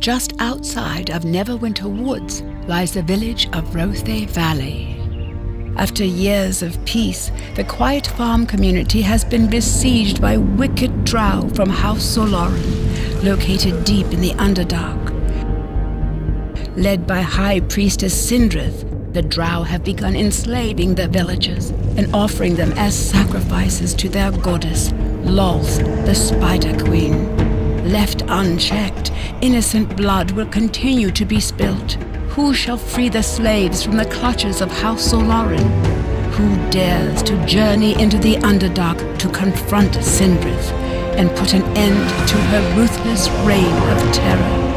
Just outside of Neverwinter Woods lies the village of Rothay Valley. After years of peace, the quiet farm community has been besieged by wicked drow from House Xorlarrin, located deep in the Underdark. Led by High Priestess Sindrath, the drow have begun enslaving the villagers and offering them as sacrifices to their goddess, Lolth the Spider Queen. Left unchecked, innocent blood will continue to be spilt. Who shall free the slaves from the clutches of House Xorlarrin? Who dares to journey into the Underdark to confront Sindrath and put an end to her ruthless reign of terror?